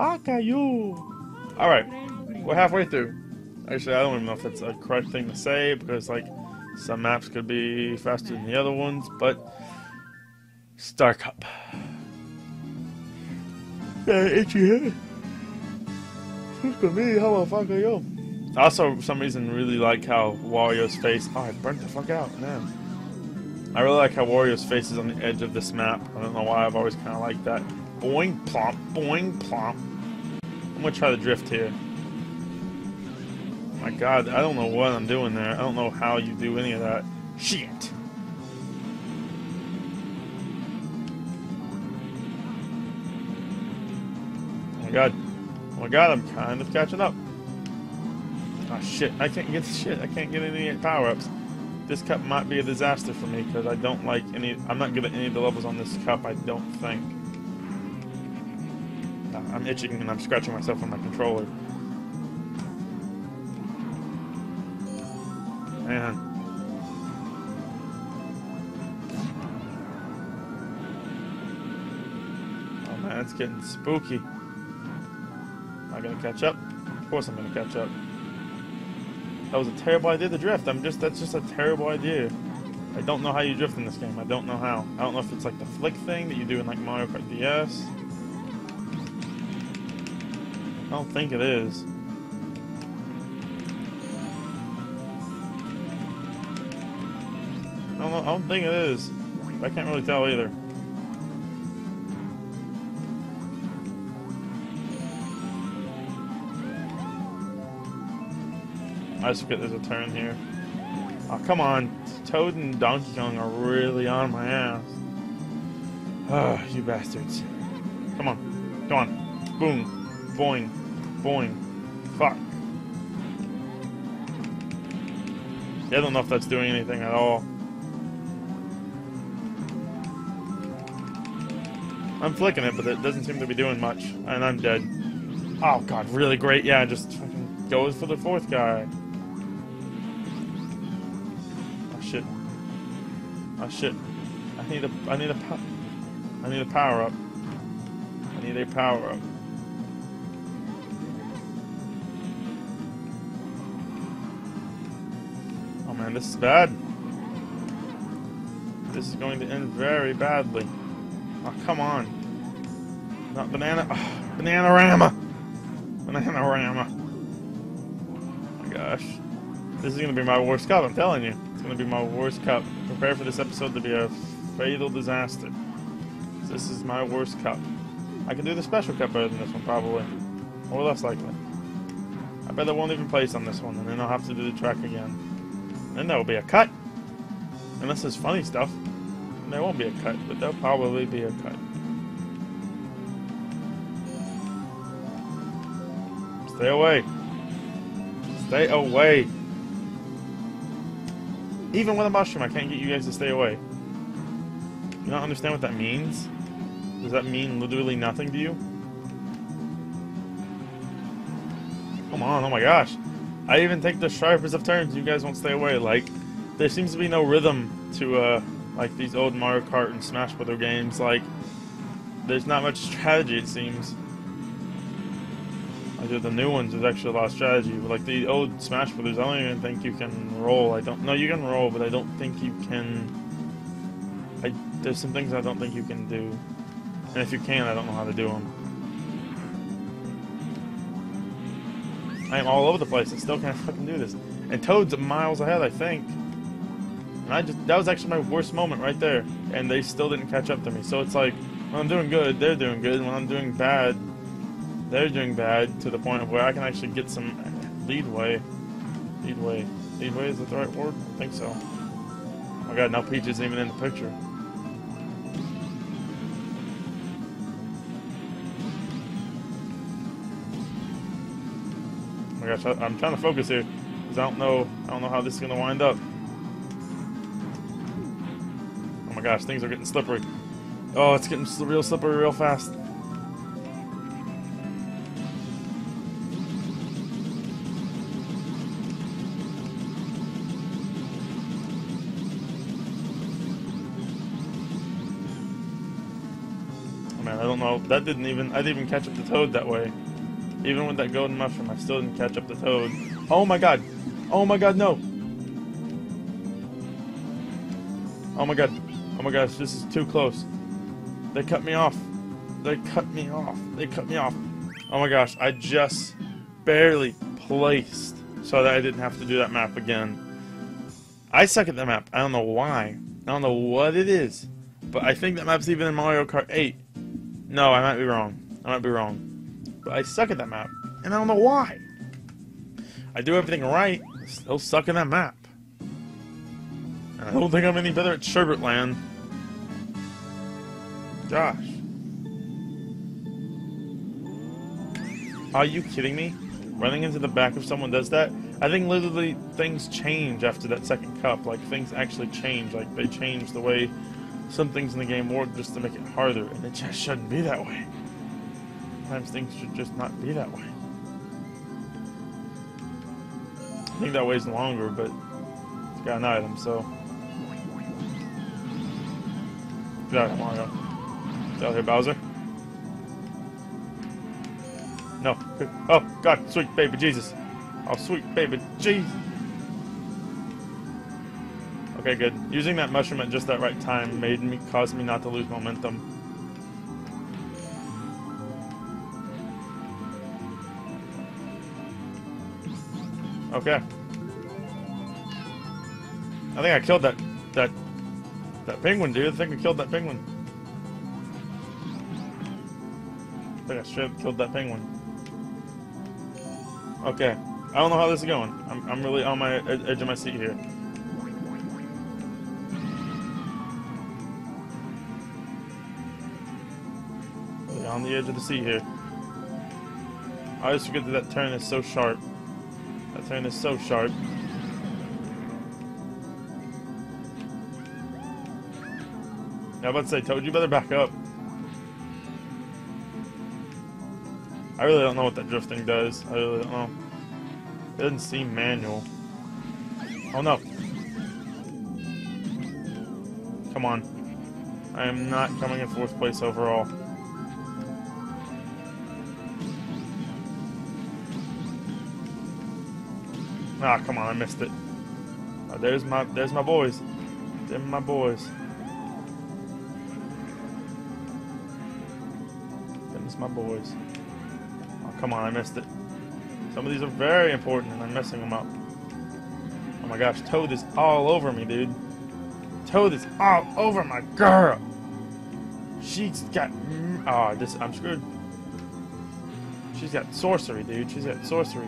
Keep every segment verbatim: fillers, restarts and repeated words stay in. Fuck are you? Alright, we're halfway through. Actually, I don't even know if that's a correct thing to say, because, like, some maps could be faster than the other ones, but... Star Cup. Yeah, itchy head. Look at me, how the fuck are you? I also, for some reason, really like how Wario's face... Oh, I burnt the fuck out, man. I really like how Wario's face is on the edge of this map. I don't know why, I've always kind of liked that. Boing, plomp, boing, plomp. I'm gonna try the drift here. My god, I don't know what I'm doing there. I don't know how you do any of that. Shit! Oh my god. Oh my god, I'm kind of catching up. Oh shit, I can't get shit. I can't get any power-ups. This cup might be a disaster for me, because I don't like any... I'm not good at any of the levels on this cup, I don't think. I'm itching and I'm scratching myself on my controller. Man. Oh man, it's getting spooky. Am I gonna catch up? Of course I'm gonna catch up. That was a terrible idea to drift. I'm just that's just a terrible idea. I don't know how you drift in this game. I don't know how. I don't know if it's like the flick thing that you do in like Mario Kart D S. I don't think it is. I don't know, I don't think it is. I can't really tell either. I just forget there's a turn here. Oh, come on. Toad and Donkey Kong are really on my ass. Oh, you bastards. Come on. Come on. Boom. Boing. Boing. Fuck. Yeah, I don't know if that's doing anything at all. I'm flicking it, but it doesn't seem to be doing much. And I'm dead. Oh, God. Really great. Yeah, just fucking goes for the fourth guy. Oh, shit. Oh, shit. I need a... I need a... I need a power-up. I need a power-up. Oh, man. This is bad. This is going to end very badly. Oh, come on. Not banana. Oh, Bananarama! Bananarama. Oh my gosh. This is gonna be my worst cup, I'm telling you. It's gonna be my worst cup. Prepare for this episode to be a fatal disaster. This is my worst cup. I can do the special cup better than this one, probably. Or less likely. I bet I won't even place on this one, and then I'll have to do the track again. And then there will be a cut. Unless there's funny stuff. There won't be a cut, but there'll probably be a cut. Stay away. Stay away. Even with a mushroom, I can't get you guys to stay away. You don't understand what that means? Does that mean literally nothing to you? Come on, oh my gosh. I even take the sharpest of turns, you guys won't stay away. Like, there seems to be no rhythm to, uh... like these old Mario Kart and Smash Brothers games, like, there's not much strategy, it seems. Like, the new ones, there's actually a lot of strategy, but like the old Smash Brothers, I don't even think you can roll. I don't, no, you can roll, but I don't think you can, I, there's some things I don't think you can do. And if you can, I don't know how to do them. I am all over the place, I still can't fucking do this. And Toad's miles ahead, I think. I just, that was actually my worst moment right there, and they still didn't catch up to me. So it's like, when I'm doing good, they're doing good, and when I'm doing bad, they're doing bad, to the point of where I can actually get some leadway. Leadway. Leadway, is that the right word? I think so. Oh my god, now Peach isn't even in the picture. Oh my gosh, I, I'm trying to focus here, because I don't know, I don't know how this is going to wind up. Oh my gosh, things are getting slippery. Oh, it's getting real slippery real fast. Oh man, man. I don't know. That didn't even... I didn't even catch up the toad that way. Even with that golden mushroom, I still didn't catch up the toad. Oh my god. Oh my god, no. Oh my god. Oh my gosh, this is too close. They cut me off. They cut me off. They cut me off. Oh my gosh, I just barely placed so that I didn't have to do that map again. I suck at that map. I don't know why. I don't know what it is. But I think that map's even in Mario Kart eight. No, I might be wrong. I might be wrong. But I suck at that map. And I don't know why. I do everything right. I still suck at that map. And I don't think I'm any better at Sherbet Land. Gosh. Are you kidding me? Running into the back of someone does that? I think literally things change after that second cup. Like, things actually change. Like, they change the way some things in the game work just to make it harder. And it just shouldn't be that way. Sometimes things should just not be that way. I think that way's longer, but it's got an item, so... Get out of here, Mario. Get out of here, Bowser. No. Oh, God, sweet baby Jesus. Oh, sweet baby Jesus. Okay, good. Using that mushroom at just that right time made me, caused me not to lose momentum. Okay. I think I killed that, that, that penguin, dude. I think I killed that penguin. I think I straight up killed that penguin. Okay, I don't know how this is going. I'm, I'm really on my ed edge of my seat here. Really on the edge of the seat here. I always forget that that turn is so sharp. That turn is so sharp. I was about to say, Toad, you better back up. I really don't know what that drifting does. I really don't know. It doesn't seem manual. Oh no. Come on. I am not coming in fourth place overall. Ah, come on, I missed it. Oh, there's my there's my boys. There's my boys. There's my boys. Come on, I missed it. Some of these are very important, and I'm messing them up. Oh my gosh, Toad is all over me, dude. Toad is all over my girl. She's got... Oh, this, I'm screwed. She's got sorcery, dude. She's got sorcery.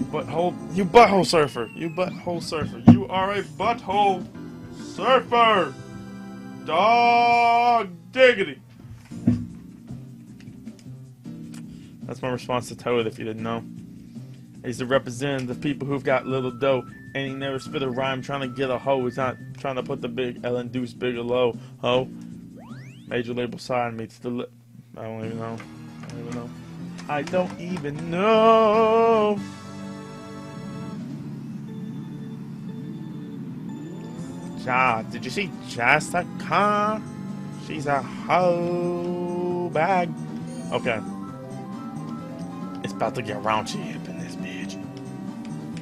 You butthole... You butthole surfer. You butthole surfer. You are a butthole surfer. Dog diggity. That's my response to Toad, if you didn't know. He's the representative of people who've got little dough, and he never spit a rhyme trying to get a hoe. He's not trying to put the big L and Deuce bigger low. Ho. Major label sign meets the lip. I don't even know. I don't even know. I don't even know. Ja, did you see Jessica? She's a hoe bag. Okay. It's about to get raunchy up in this bitch.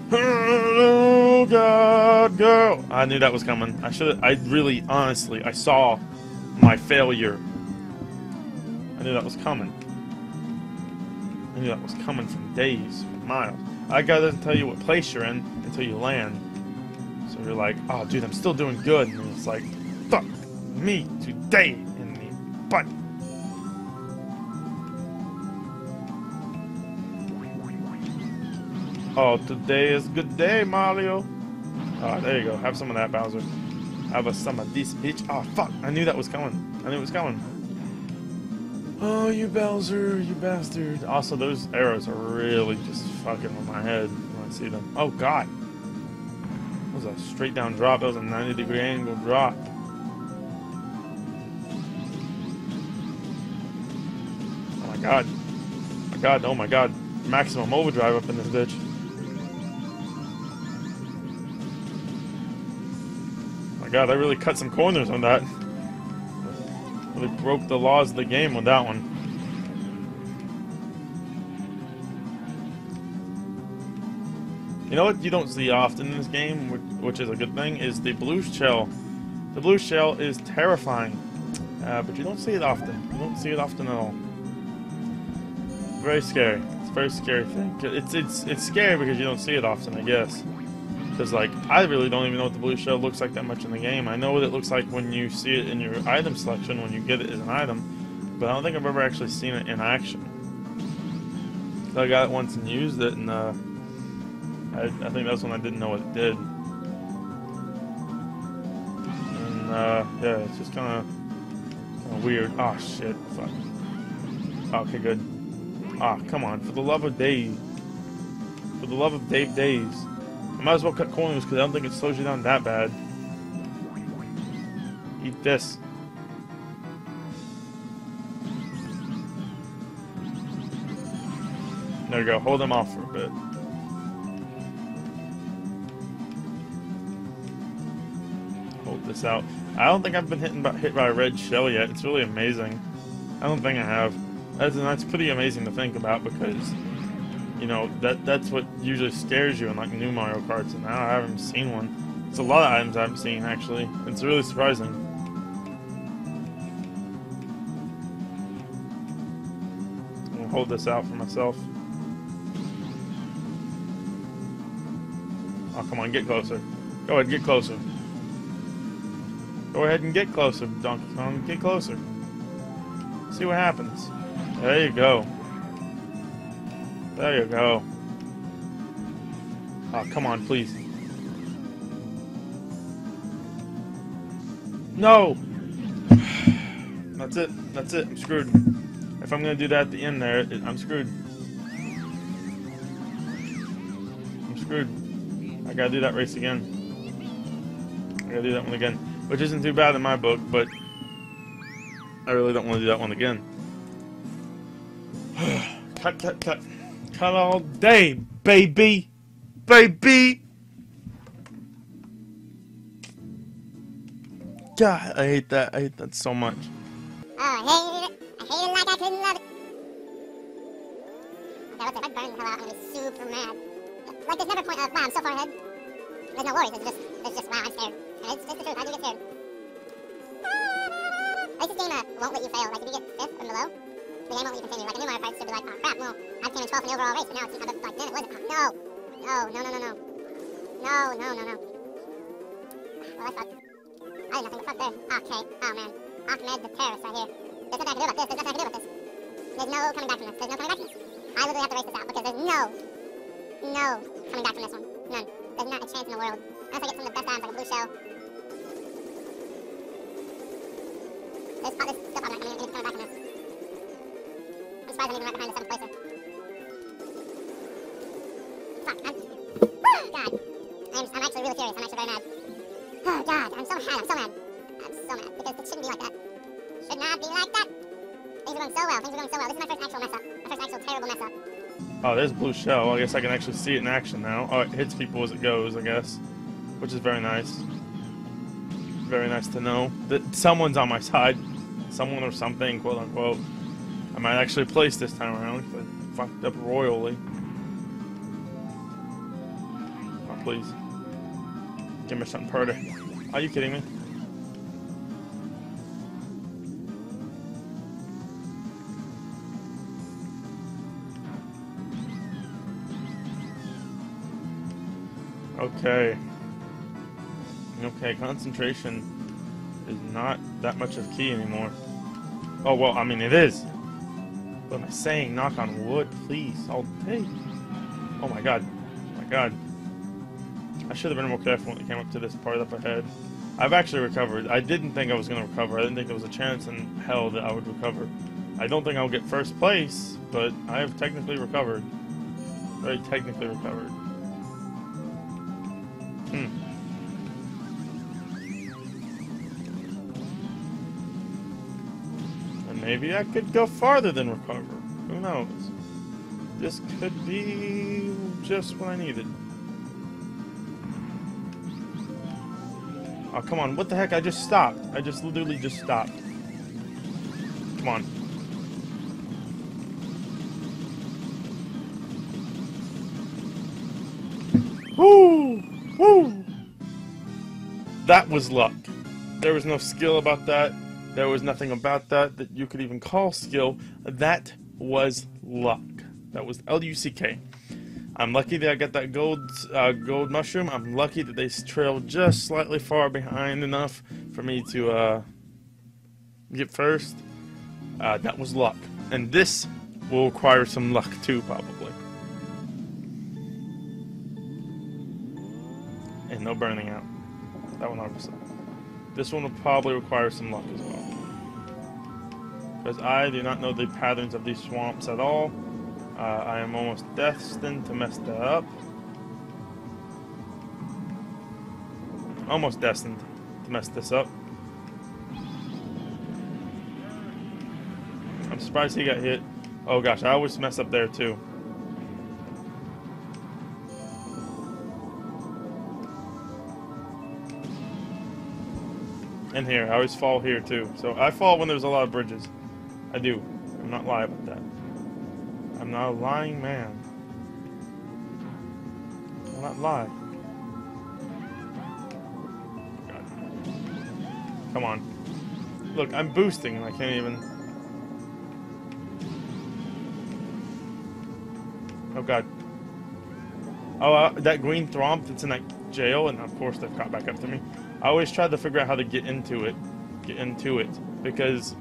Hello, God, girl. I knew that was coming. I should. I really, honestly, I saw my failure. I knew that was coming. I knew that was coming from days, from miles. I guy doesn't tell you what place you're in until you land. So you're like, oh, dude, I'm still doing good. And it's like, fuck me today in the butt. Oh, today is good day, Mario. Oh, there you go. Have some of that, Bowser. Have a, some of this bitch. Oh, fuck. I knew that was coming. I knew it was coming. Oh, you Bowser, you bastard. Also, those arrows are really just fucking with my head when I see them. Oh, God. That was a straight down drop. That was a ninety degree angle drop. Oh, my God. Oh, my God. Oh, my God. Maximum overdrive up in this bitch. God, I really cut some corners on that. broke the laws of the game with that one. You know what you don't see often in this game, which, which is a good thing, is the blue shell. The blue shell is terrifying, uh, but you don't see it often. You don't see it often at all. Very scary. It's a very scary thing. It's it's it's scary because you don't see it often, I guess. Because, like, I really don't even know what the blue shell looks like that much in the game. I know what it looks like when you see it in your item selection, when you get it as an item, but I don't think I've ever actually seen it in action. So I got it once and used it, and uh, I, I think that's when I didn't know what it did. And, uh, yeah, it's just kind of weird. Oh, shit. Fuck. Okay, good. Ah, oh, come on. For the love of Dave. For the love of Dave Days. Might as well cut corners because I don't think it slows you down that bad. Eat this. There you go. Hold them off for a bit. Hold this out. I don't think I've been hitting, hit by a red shell yet. It's really amazing. I don't think I have. That's, that's pretty amazing to think about because... You know, that that's what usually scares you in, like, new Mario Karts, and now I haven't seen one. It's a lot of items I haven't seen, actually. It's really surprising. I'm gonna hold this out for myself. Oh, come on, get closer. Go ahead, get closer. Go ahead and get closer, Donkey Kong. Get closer. See what happens. There you go. There you go. Oh, come on, please. No! That's it. That's it. I'm screwed. If I'm going to do that at the end there, it, I'm screwed. I'm screwed. I got to do that race again. I got to do that one again. Which isn't too bad in my book, but I really don't want to do that one again. Cut, cut, cut. Cut all day, baby, baby. God, I hate that. I hate that so much. I hate it. I hate it like I couldn't love it. Okay, what's up? I burn the hell out. I'm gonna be super mad. Like, there's never a point of, wow, I'm so far ahead. There's no worries. There's just, there's just, wow, I'm scared. And it's just the truth. I do get scared. At least this game uh, won't let you fail. Like, if you get fifth or below, the game won't let you continue. Like, a new Mario Kart should be like, oh crap, well, I came in twelfth in the overall race, but now it's not like, then it wasn't. No! No, no, no, no, no. No, no, no, no. Well, I fucked. I did nothing but fuck there. Okay, oh man. Ahmed the terrorist right here. There's nothing I can do about this. There's nothing I can do about this. There's no coming back from this. There's no coming back from this. I literally have to race this out because there's no, no coming back from this one. None. There's not a chance in the world. Unless I get some of the best items, like a blue shell. There's all this stuff I'm not coming, coming back from this. I'm surprised I'm even right behind the seventh placer. Fuck, I'm... Woo! God. I'm, I'm actually really furious. I'm actually very mad. Oh, God. I'm so mad. I'm so mad. I'm so mad. Because it shouldn't be like that. Should not be like that. Things are going so well. Things are going so well. This is my first actual mess-up. My first actual terrible mess-up. Oh, there's blue shell. I guess I can actually see it in action now. Oh, it hits people as it goes, I guess. Which is very nice. Very nice to know that someone's on my side. Someone or something, quote-unquote. I might actually place this time around, but fucked up royally. Oh, please. Give me something harder. Are you kidding me? Okay. Okay, concentration is not that much of a key anymore. Oh, well, I mean, it is. What am I saying? Knock on wood, please, all day. Oh my god. Oh my god. I should have been more careful when it came up to this part up ahead. I've actually recovered. I didn't think I was going to recover. I didn't think there was a chance in hell that I would recover. I don't think I'll get first place, but I have technically recovered. Very technically recovered. Hmm. Maybe I could go farther than recover. Who knows? This could be just what I needed. Oh, come on. What the heck? I just stopped. I just literally just stopped. Come on. Woo! Woo! That was luck. There was no skill about that. There was nothing about that that you could even call skill. That was luck. That was L U C K. I'm lucky that I got that gold uh, gold mushroom. I'm lucky that they trailed just slightly far behind enough for me to uh, get first. Uh, that was luck. And this will require some luck too, probably. And no burning out. That one obviously. This one will probably require some luck as well. Because I do not know the patterns of these swamps at all. Uh, I am almost destined to mess that up. Almost destined to mess this up. I'm surprised he got hit. Oh gosh, I always mess up there too. And here, I always fall here too. So I fall when there's a lot of bridges. I do. I'm not lying about that. I'm not a lying man. I'm not lying. God. Come on. Look, I'm boosting and I can't even... Oh god. Oh, uh, that green thromp that's in that jail, and of course they've caught back up to me. I always tried to figure out how to get into it, get into it, because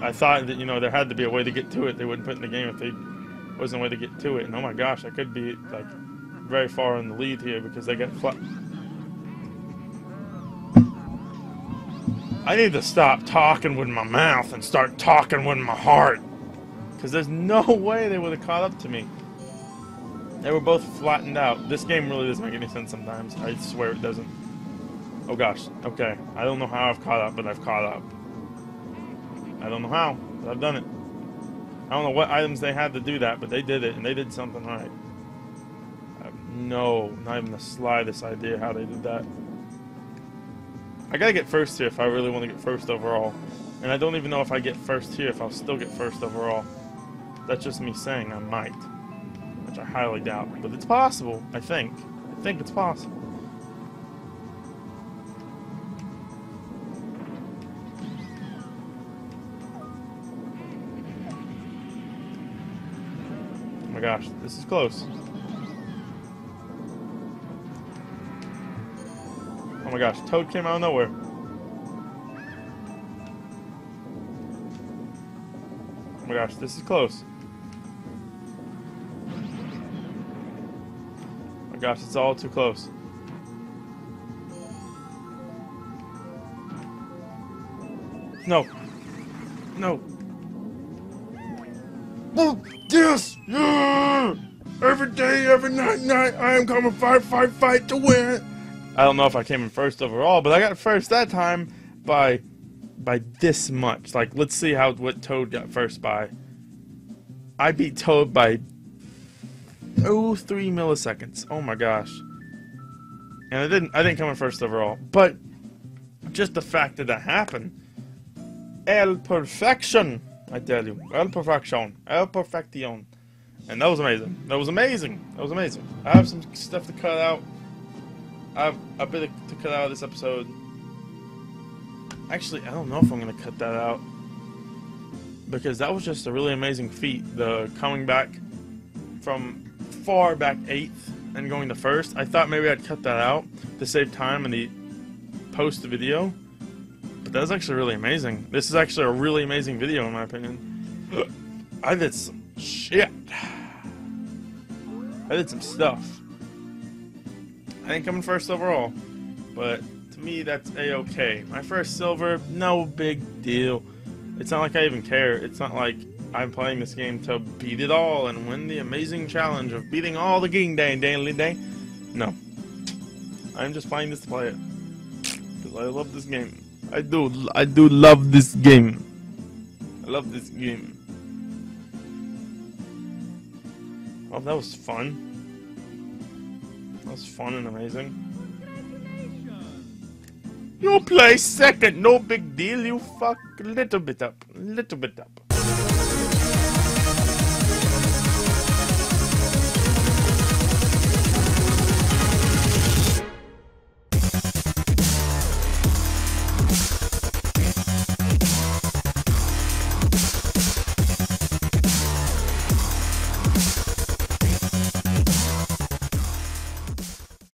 I thought that, you know, there had to be a way to get to it. They wouldn't put it in the game if they wasn't a way to get to it. And oh my gosh, I could be like very far in the lead here because they got flat. I need to stop talking with my mouth and start talking with my heart, because there's no way they would have caught up to me. They were both flattened out. This game really doesn't make any sense sometimes. I swear it doesn't. Oh gosh, okay. I don't know how I've caught up, but I've caught up. I don't know how, but I've done it. I don't know what items they had to do that, but they did it, and they did something right. I have no, not even the slightest idea how they did that. I gotta get first here if I really want to get first overall. And I don't even know if I get first here if I'll still get first overall. That's just me saying I might. Which I highly doubt, but it's possible, I think. I think it's possible. Gosh, this is close. Oh my gosh, Toad came out of nowhere. Oh my gosh, this is close. Oh my gosh, it's all too close. No. No. Oh, yes! Yeah! Every day, every night, night, I am coming fight, fight, fight to win! I don't know if I came in first overall, but I got first that time by by this much. Like, let's see how what Toad got first by. I beat Toad by oh three milliseconds. Oh my gosh. And I didn't I didn't come in first overall. But just the fact that that happened. El perfection! I tell you, El Perfection, El Perfection, and that was amazing. That was amazing. That was amazing. I have some stuff to cut out. I have a bit to cut out of this episode. Actually, I don't know if I'm gonna cut that out, because that was just a really amazing feat. The coming back from far back eighth and going to first. I thought maybe I'd cut that out to save time in the post video. That was actually really amazing. This is actually a really amazing video in my opinion. I did some shit. I did some stuff. I didn't come in first overall, but to me that's a-okay. My first silver, no big deal. It's not like I even care. It's not like I'm playing this game to beat it all and win the amazing challenge of beating all the game day daily day. No. I'm just playing this to play it, because I love this game. I do, I do love this game. I love this game. Well, that was fun. That was fun and amazing. You play second, no big deal. You fuck little bit up, little bit up.